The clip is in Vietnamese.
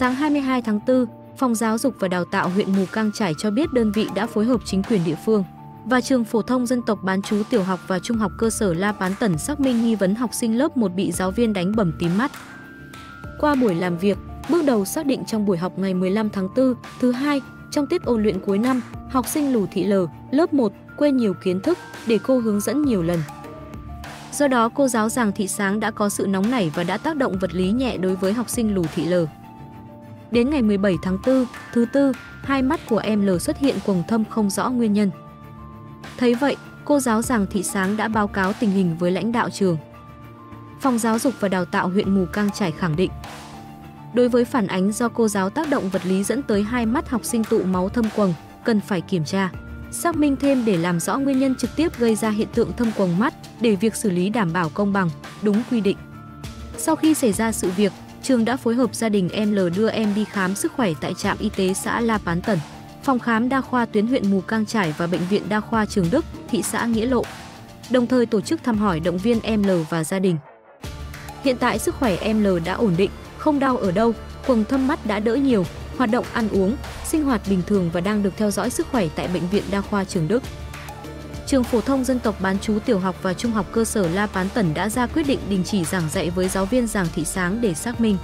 Sáng 22 tháng 4, Phòng Giáo dục và Đào tạo huyện Mù Cang Chải cho biết đơn vị đã phối hợp chính quyền địa phương và trường phổ thông dân tộc bán trú tiểu học và trung học cơ sở La Pán Tẩn xác minh nghi vấn học sinh lớp 1 bị giáo viên đánh bầm tím mắt. Qua buổi làm việc, bước đầu xác định trong buổi học ngày 15 tháng 4, thứ hai, trong tiết ôn luyện cuối năm, học sinh Lù Thị Lở, lớp 1, quên nhiều kiến thức để cô hướng dẫn nhiều lần. Do đó, cô giáo Giàng Thị Sáng đã có sự nóng nảy và đã tác động vật lý nhẹ đối với học sinh Lù Thị Lở. Đến ngày 17 tháng 4, thứ Tư, hai mắt của em L xuất hiện quầng thâm không rõ nguyên nhân. Thấy vậy, cô giáo Giàng Thị Sáng đã báo cáo tình hình với lãnh đạo trường. Phòng Giáo dục và Đào tạo huyện Mù Cang Chải khẳng định, đối với phản ánh do cô giáo tác động vật lý dẫn tới hai mắt học sinh tụ máu thâm quầng, cần phải kiểm tra, xác minh thêm để làm rõ nguyên nhân trực tiếp gây ra hiện tượng thâm quầng mắt để việc xử lý đảm bảo công bằng, đúng quy định. Sau khi xảy ra sự việc, trường đã phối hợp gia đình em L đưa em đi khám sức khỏe tại trạm y tế xã La Pán Tẩn, phòng khám đa khoa tuyến huyện Mù Cang Chải và bệnh viện đa khoa Trường Đức, thị xã Nghĩa Lộ, đồng thời tổ chức thăm hỏi động viên em L và gia đình. Hiện tại sức khỏe em L đã ổn định, không đau ở đâu, quầng thâm mắt đã đỡ nhiều, hoạt động ăn uống, sinh hoạt bình thường và đang được theo dõi sức khỏe tại bệnh viện đa khoa Trường Đức. Trường phổ thông dân tộc bán trú tiểu học và trung học cơ sở La Pán Tẩn đã ra quyết định đình chỉ giảng dạy với giáo viên Giàng Thị Sáng để xác minh.